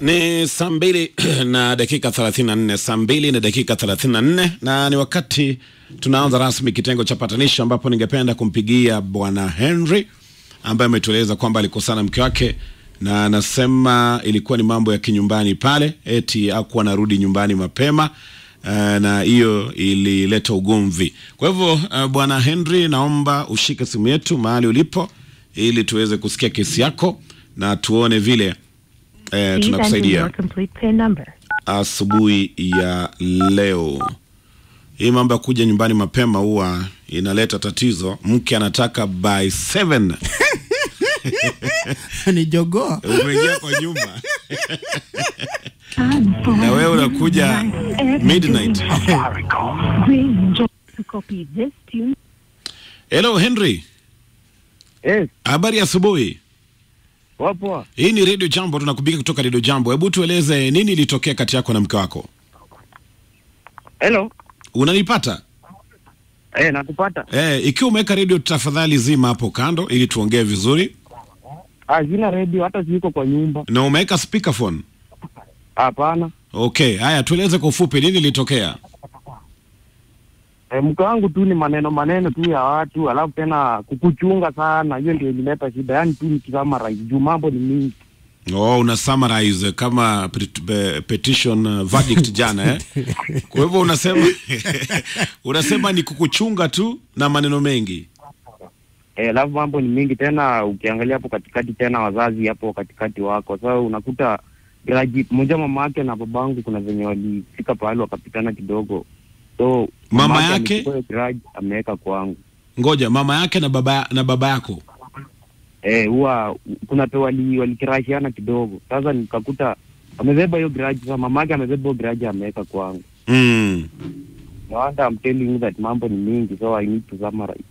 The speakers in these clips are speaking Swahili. Ni saa 2 na dakika 34, saa 2 na dakika 34, na ni wakati tunaanza rasmi kitengo cha patanisho, ambapo ningependa kumpigia Bwana Henry ambaye ametueleza kwamba alikosana mke wake, na anasema ilikuwa ni mambo ya kinyumbani pale, eti hakuwa narudi nyumbani mapema, na hiyo ilileta ugomvi. Kwa hivyo Bwana Henry, naomba ushike simu yetu mahali ulipo ili tuweze kusikia kesi yako na tuone vile tunakusaidia asubuhi ya leo. Hii mambo ya kuja nyumbani mapema huwa inaleta tatizo. Mke anataka by 7. Ni jogoa. Umeingia kwa nyumba. Na wewe unakuja midnight. Hello Henry. Yes. Habari asubuhi. Wapo. Hii ni Radio Jambo, tunakupigia kutoka Radio Jambo. Hebu tueleze nini ilitokea kati yako na mke wako? Hello. Unanipata? Nakupata. Ikiwa umeweka radio tafadhali zima hapo kando ili tuongee vizuri. Zina radio hata siko kwa nyumba. Na umeweka speakerphone? Hapana. Okay, haya tueleze kwa ufupi nini ilitokea? Mke wangu tu ni maneno tu ya watu, alafu tena kukuchunga sana, hiyo ndio ilileta shida. Yani tu ni kama rais jumambo ni mingi. Oh, una summarize kama petition verdict jana Kwa hivyo unasema unasema ni kukuchunga tu na maneno mengi. Alafu mambo ni mingi tena, ukiangalia hapo katikati tena wazazi hapo katikati wako. Sasa unakuta graji mmoja, mama yake na babangu, kuna venye walifika pale wakapitana kidogo. So mama yake ameweka kwangu. Ngoja, mama yake na baba yako. Huwa kuna pe walikirashiana kidogo. Sasa nikakuta amebeba hiyo garage, sasa mamake amebeba garage ameweka kwangu. Naanda I'm telling you that mambo ni mingi, so I need to summarize.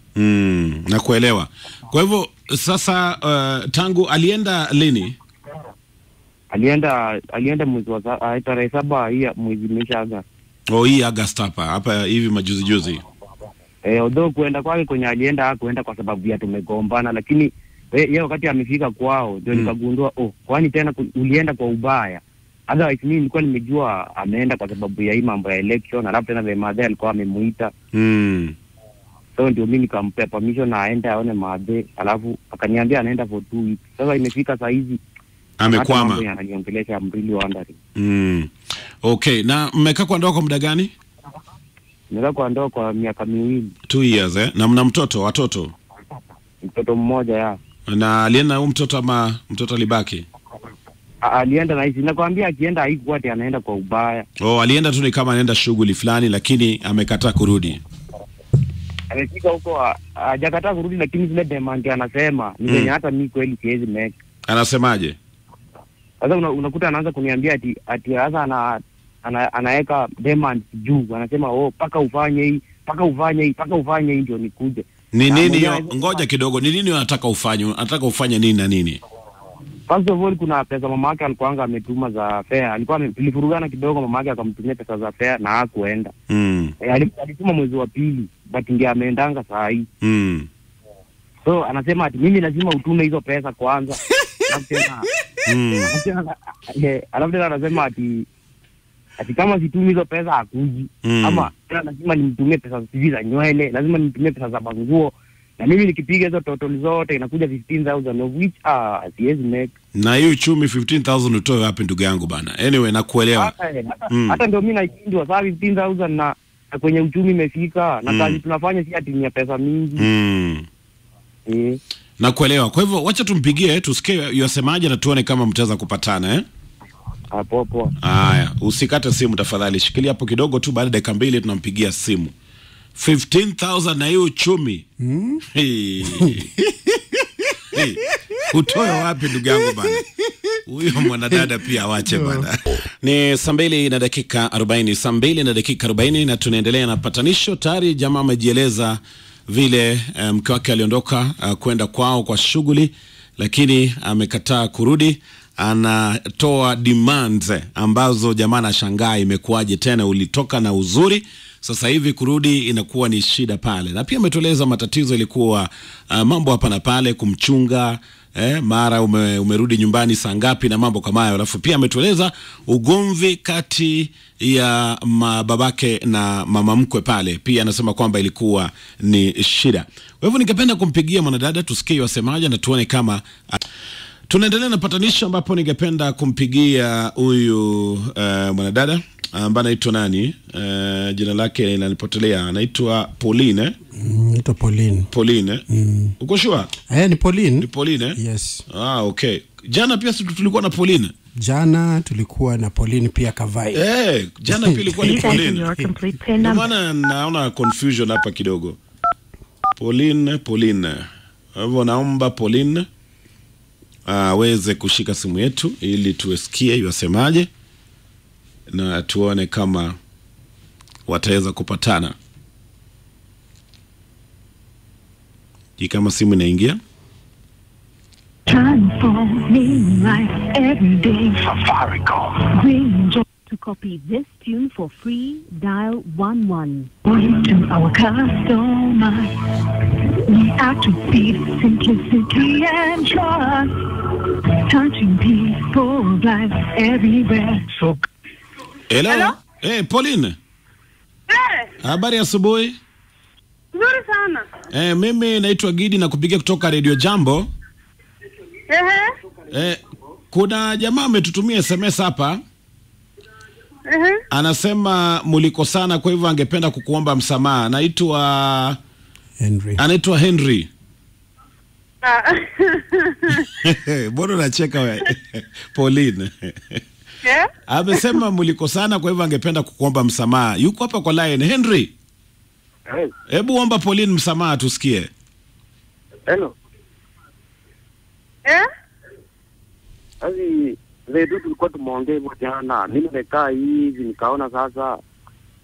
Na kuelewa. Kwa hivyo sasa tangu alienda lini? Alienda mwezi wa 7 hii mwezi imeshaanza. Oh, hii August hapa hivi majuzi. Odo kuenda kwake kwenye alienda hakuenda kwa sababu ya tumegombana, lakini yeye wakati amefika kwao ndio nikagundua kwani tena ulienda kwa ubaya. Otherwise mimi nilikuwa nimejua ameenda kwa sababu ya hii mambo ya election, alafu tena vile madhe alikuwa amemuita. So ndio mimi nikampa permission na aende aone madhe, alafu akaniambia anaenda for 2 weeks. Sasa imefika saa hizi amekwama. Ananiongelesha mbili wandari. Okay, na mmekaa kwa ndoa kwa muda gani? Nimekaa kwa ndoa kwa miaka 2. 2 years Na mna mtoto, watoto? Mtoto mmoja ya. Na alienda huyo mtoto ama mtoto alibaki? Alienda na hizi. Nakwambia akienda haikuwa ati anaenda kwa ubaya. Oh, alienda tu ni kama anaenda shughuli fulani, lakini amekataa kurudi. Amefika huko hajakataa kurudi, lakini zile demand anasema ni yenye hata mimi kweli siwezi make. Anasemaje? Sasa unakuta anaanza kuniambia ati hasa anaweka demand juu. Anasema paka ufanye hii, paka ufanye hii, paka ufanye hii ndio nikuje. Ni nini? Ngoja kidogo. Ni nini unataka ufanye? Unataka ufanye nini na nini? First of all, kuna pesa mama yake alikuwa ametuma za fare. Alikuwa alifurugana kidogo, mama yake akamtumia pesa za fare na hakuenda. Alituma mwezi wa 2, but ndio ameendanga saa hii. So anasema ati mimi lazima utume hizo pesa kwanza. Alafu tena anasema ati kama situmi hizo pesa hakuji. Ama tena lazima nimtumie pesa za nywele, lazima nimtumie pesa za banguo. Na mimi nikipiga hizo total zote inakuja 15,000 of which siwezi make. Na hiyo uchumi 15,000 utoe wapi ndugu yangu bana? Anyway, nakuelewa. Hata ndio mimi naikindwa saa 15,000 na kwenye uchumi imefika na kazi tunafanya si ati ni pesa mingi. Na kuelewa. Kwa hivyo wacha tumpigie tusikie yasemaje na tuone kama mtaweza kupatana Hapo poa. Haya, usikate simu tafadhali. Shikilia hapo kidogo tu, baada ya dakika 2 tunampigia simu. 15,000 na hiyo uchumi. Utoe wapi ndugu yangu bana? Huyo mwanadada pia waache bana. Ni saa 2 na dakika 40, saa 2 na dakika 40 na tunaendelea na patanisho. Tayari jamaa amejieleza vile mke wake aliondoka kwenda kwao kwa shughuli, lakini amekataa kurudi. Anatoa demands ambazo jamaa anashangaa imekuaje tena, ulitoka na uzuri, sasa hivi kurudi inakuwa ni shida pale. Na pia ametueleza matatizo ilikuwa mambo hapa na pale, kumchunga mara umerudi nyumbani saa ngapi na mambo kama hayo. Alafu pia ametueleza ugomvi kati ya babake na mama mkwe pale, pia anasema kwamba ilikuwa ni shida. Kwa hivyo ningependa kumpigia mwanadada tusikie wasemaje na tuone kama tunaendelea na patanisho, ambapo ningependa kumpigia huyu mwanadada ambaye anaitwa nani? Jina lake linanipotelea. Anaitwa Pauline. Anaitwa Pauline. Pauline. Uko sure? Eh, ni Pauline. Ni Pauline? Yes. Ah, okay. Jana pia tulikuwa na Pauline. Jana tulikuwa na Pauline pia Kavai. Eh, jana pia ilikuwa ni Pauline. Maana naona confusion hapa kidogo. Pauline, Pauline. Hapo naomba Pauline aweze kushika simu yetu ili tuesikie yasemaje na tuone kama wataweza kupatana. Hii kama simu inaingia. Time for me like every day. Safaricom. To copy this tune for free, dial 11. Going to our customer. We are to be simplicity and trust. Touching people lives everywhere. So hello. Hello? Hey, Pauline. Hey. Habari asubuhi. Nzuri sana. Eh, mimi naitwa Gidi na kupigia kutoka Radio Jambo. Kuna jamaa ametutumia SMS hapa. Anasema mlikosana, kwa hivyo angependa kukuomba msamaha. Anaitwa Henry. Anaitwa Henry. Bora nacheka wewe. Pauline. Yeah? Amesema mlikosana, kwa hivyo angependa kukuomba msamaha. Yuko hapa kwa line. Henry. Hey. Hebu omba Pauline msamaha tusikie. Hello. Eh? Azi leo tulikuwa tumeongea jana. Nimekaa hivi nikaona sasa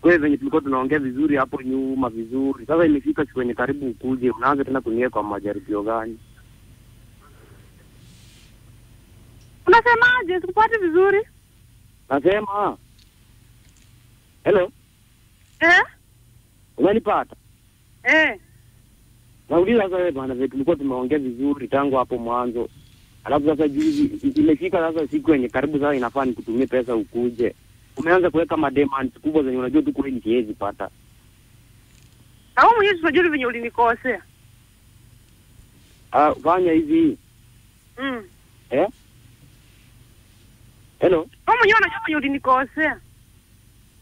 kwa hivyo tulikuwa tunaongea vizuri hapo nyuma vizuri. Sasa imefika kwenye karibu ukuje unaanza tena kunia kwa majaribio gani? Unasemaje? Sikupata vizuri. Nasema. Hello. Eh? Unanipata? Eh. Nauliza sasa bwana wetu tulikuwa tumeongea vizuri tangu hapo mwanzo. Alafu sasa juzi imefika sasa siku yenye karibu sasa inafaa nikutumie pesa ukuje. Umeanza kuweka demands kubwa zenye unajua tu kule nikiwezi pata. Au mimi sijui venye ulinikosea. Ah, fanya hivi. Eh? Hello. Kama yeye anajua mimi ulinikosea.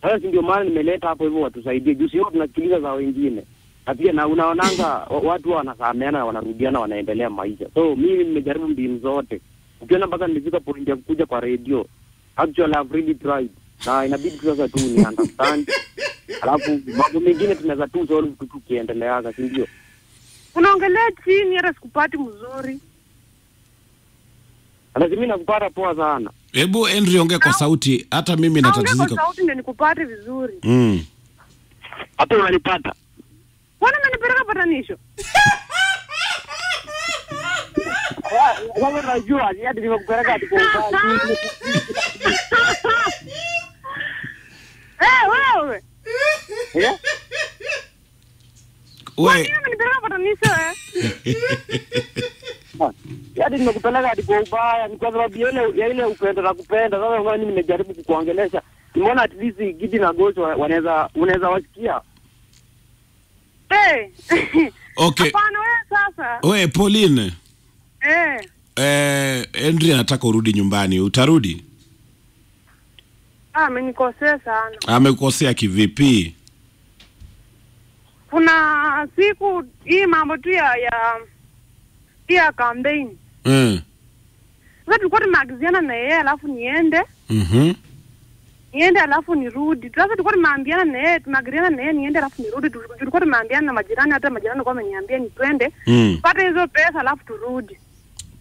Sasa ndio maana nimeleta hapo hivyo watusaidie. Juzi yote tunasikiliza za wengine. Na pia na unaonanga watu wanasameana wanarudiana wanaendelea maisha. So mimi nimejaribu mbinu zote. Ukiona mpaka nilifika point ya kuja kwa radio. Actually I've really tried. Na inabidi sasa tu ni understand. Alafu mambo mengine tunaweza tu solve tukiendelea sasa ndio. Unaongelea chini hata sikupati mzuri. Lazima nakupata poa sana. Hebu Andrew ongea kwa sauti, hata mimi natatizika. Ongea kwa sauti ndio nikupate vizuri. Hapo unalipata. Wana mnipeleka Patanisho. Wao wanajua ni hadi nimekupeleka tu kwa sababu. Eh, wewe. Eh? Wewe mnipeleka Patanisho eh? Yaani nimekupeleka hadi kwa ubaya, ni kwa sababu ya ile upendo na kupenda. Sasa wewe mimi nimejaribu kukuongelesha. Nimeona at least Gidi na Gocho unaweza wasikia. Eh. Hey. Okay. Hapana wewe sasa. Wewe Pauline. Eh. Andrea anataka urudi nyumbani. Utarudi? Amenikosea sana. Amekosea kivipi? Kuna siku hii mambo tu ya campaign. Sasa tulikuwa tumeagiziana na yeye alafu niende. Niende alafu nirudi. Sasa tulikuwa tumeambiana na yeye, tunagiriana na yeye niende alafu nirudi. Tulikuwa tumeambiana na majirani, hata majirani kwa ameniambia nipende. Pata hizo pesa alafu turudi.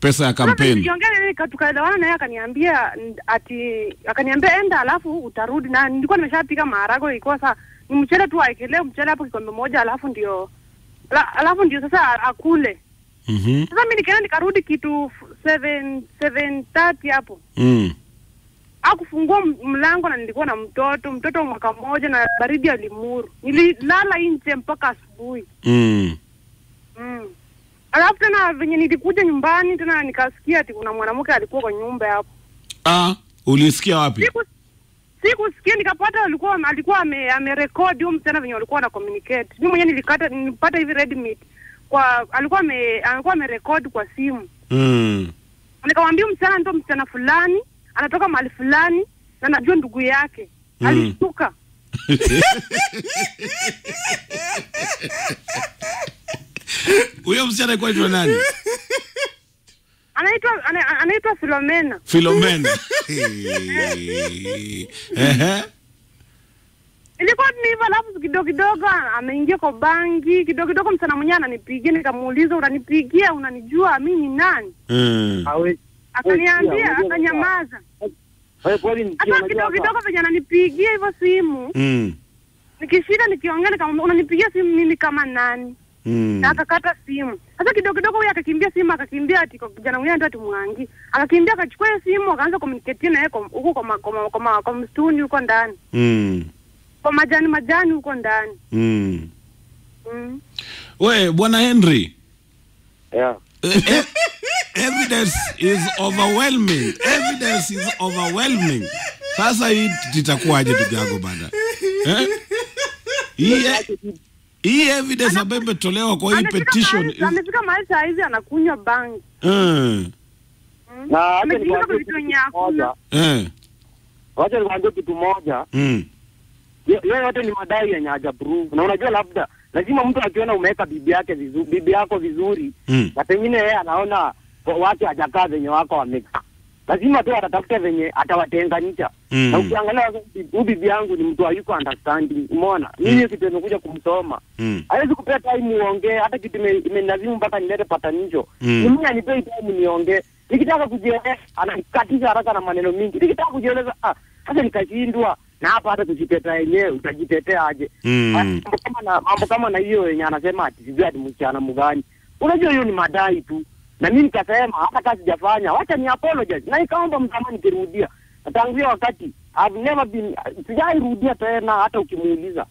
Pesa ya kampeni. Tukiongea tukaelewana na yeye akaniambia ati akaniambia enda alafu utarudi, na nilikuwa nimeshapika maharagwe ilikuwa saa ni mchele tu aikelee mchele hapo kikombe moja alafu ndio sasa akule. Sasa mimi nikaenda nikarudi kitu 7:30 hapo. Hakufungua mlango na nilikuwa na mtoto mwaka mmoja na baridi ya Limuru. Nililala nje mpaka asubuhi. Alafu tena venye nilikuja nyumbani tena nikasikia ati kuna mwanamke alikuwa kwa nyumba hapo. Ah, ulisikia wapi? Sikusikia, nikapata alikuwa amerekodi mtana venye walikuwa na communicate. Mimi mwenyewe nilipata hivi Redmi kwa alikuwa amerekodi kwa simu. Nikamwambia mtana ndo mtana fulani, anatoka mahali fulani na najua ndugu yake. Alishtuka. Huyo msichana kwa jina nani? Anaitwa Philomena. Philomena. Ilikuwa ni hivyo, alafu kidogo kidogo ameingia kwa bangi, kidogo kidogo msana mwenyewe ananipigia, nikamuuliza unanipigia unanijua mimi ni nani? Akaniambia akanyamaza. Hata kidogo kidogo venye ananipigia hivyo simu. Nikishida nikiongea nikamwambia unanipigia simu mimi kama nani? Na akakata simu. Sasa kidogo kidogo huyu akakimbia simu, akakimbia ati kwa kijana mwingine ndo atumwangi. Akakimbia akachukua simu akaanza communicate na yeye huko kwa mstuni huko ndani. Kwa majani huko ndani. Wewe bwana Henry. Yeah. Evidence is overwhelming. Sasa hii titakuaje tujago banda? Eh? Hii evidence abebe tolewa kwa hii petition. Amefika mahali saa hizi anakunywa bangi. Na aje nikwambie kitu moja. Wacha nikwambie kitu moja. Yote ni madai yenye hajaprove. Na unajua labda lazima mtu akiona umeweka bibi yake vizuri, bibi yako vizuri, na pengine yeye anaona watu hajakaa venye wako wameka. Lazima tu atatafuta venye atawatenganisha. Na ukiangalia bibi yangu ni mtu hayuko understanding, umeona? Mimi kitu nimekuja kumsoma. Hawezi kupea time niongee, hata kitu imenilazimu mpaka nilete patanisho. Mimi anipei time niongee. Nikitaka kujieleza ananikatisha haraka na maneno mingi. Nikitaka kujieleza sasa nikashindwa. Na hapa hata tujitetea yenyewe utajitetea aje? Mambo kama na hiyo yenye anasema ati sijui ati msichana mgani. Unajua hiyo ni madai tu. Na mimi nikasema hata kazi sijafanya, wacha ni apologize. Na nikaomba msamaha nikirudia. Tangia wakati I've never been sijairudia tena hata ukimuuliza.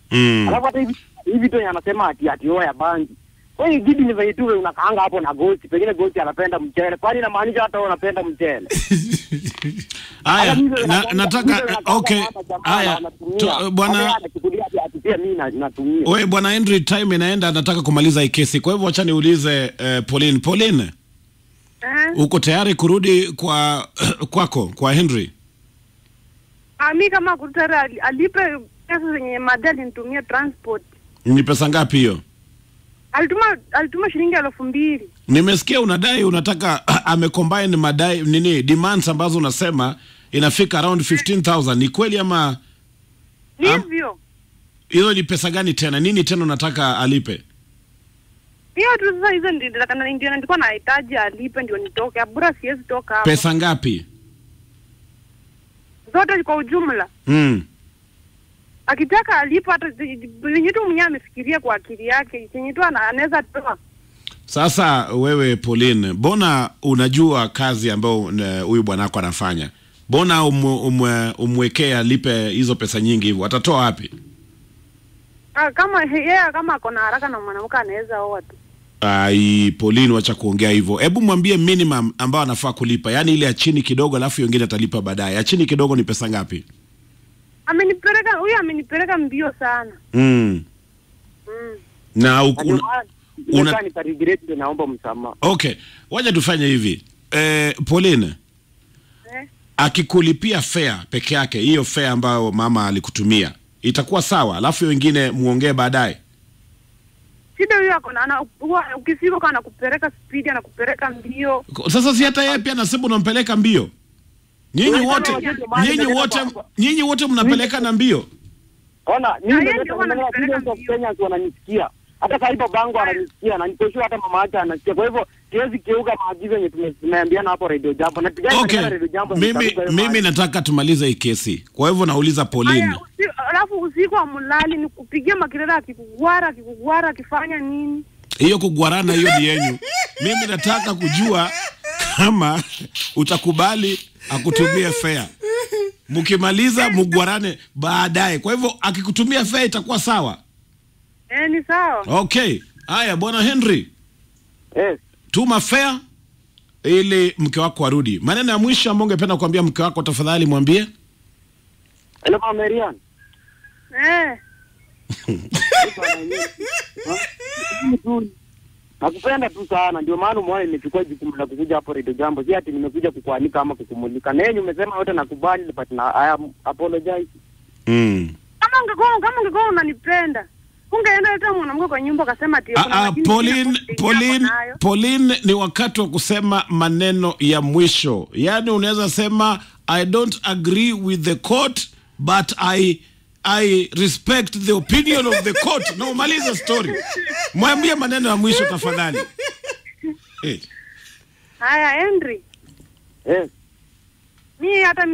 Alafu hata hivi tu anasema ati oya bangi. Wewe Gidi ni vile tu unakaanga hapo na Gocho, pengine Gocho anapenda mchele. Kwani inamaanisha hata wewe unapenda mchele? Haya, nataka okay. Haya, bwana natumia. Wewe bwana Henry, time inaenda, nataka kumaliza hii kesi. Kwa hivyo acha niulize Pauline. Pauline, uko tayari kurudi kwa kwako kwa Henry? Mimi kama kutara alipe pesa zenye madali nitumie transport. Ni pesa ngapi hiyo? Alituma shilingi 2000. Nimesikia unadai unataka amecombine madai nini demands ambazo unasema inafika around 15,000. Ni kweli ama hivyo? Hiyo ni pesa gani tena? Nini tena unataka alipe? Hiyo tu sasa hizo ndio nilikuwa nahitaji alipe ndio nitoke. Abura siwezi toka hapo. Pesa ngapi? Zote kwa ujumla. Akitaka alipo hata yenye tu mwenyewe amefikiria kwa akili yake, yenye tu anaweza toa. Sasa wewe Pauline, bona unajua kazi ambayo huyu bwanako anafanya. Bona umwekea lipe hizo pesa nyingi hivyo, atatoa wapi? Kama kuna haraka na mwanamke anaweza oa tu. Ai Pauline, wacha kuongea hivyo. Hebu mwambie minimum ambao anafaa kulipa. Yaani ile ya chini kidogo alafu nyingine atalipa baadaye. Ya chini kidogo ni pesa ngapi? Huyu amenipeleka mbio sana. Na nitaregret, naomba msamaha. Okay, waje tufanye hivi. Pauline, akikulipia fare peke yake, hiyo fare ambayo mama alikutumia, itakuwa sawa, alafu wengine muongee baadaye. Shida hiyo yako na ukisiko kana kupeleka speed, anakupeleka mbio. Sasa si hata yeye pia anasema unampeleka mbio. Nyinyi wote mnapeleka na mbio. Ona, nyinyi ndio wananipeleka wananisikia. Hata kaiba bango ananisikia na nitosho hata mama yake anasikia. Kwa hivyo siwezi kiuka maagizo yenye tumeambiana hapo Radio Jambo. Na pigana na Radio Jambo. Mimi nataka tumalize hii kesi. Kwa hivyo nauliza Pauline. Alafu usiku amlali nikupigia makelele akikugwara akifanya nini? Hiyo kugwarana hiyo ni yenu. Mimi nataka kujua kama utakubali akutumia fare. Mkimaliza mgwarane baadaye. Kwa hivyo akikutumia fare itakuwa sawa. Ni sawa. Okay. Haya bwana Henry. tuma fair ili mke wako arudi. Maneno ya mwisho ambayo ungependa kuambia mke wako, tafadhali mwambie. Hello Marian. Eh. Nakupenda tu sana, ndio maana umeona nimechukua jukumu la kukuja hapo Radio Jambo. Si ati nimekuja kukualika ama kukumulika. Na yeye umesema yote nakubali, but I apologize. Kama ungekuwa unanipenda, ungeenda hata mwanamke kwa nyumba akasema ati Pauline, ni wakati wa kusema maneno ya mwisho. Yaani unaweza sema I don't agree with the court but I respect the opinion of the court. Na umaliza story. Mwambie maneno ya mwisho tafadhali. Hey. Haya Henry. Eh. Mimi hata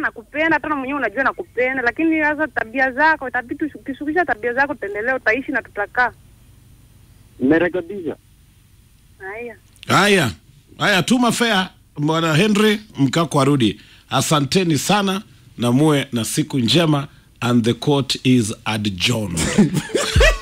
nakupenda, hata mwenyewe unajua nakupenda, lakini hasa tabia zako, itabidi ukishukisha tabia zako tuendelee utaishi na tutakaa. Nimerekebisha. Haya tuma fair bwana Henry, mkako arudi. Asanteni sana na muwe na siku njema, and the court is adjourned.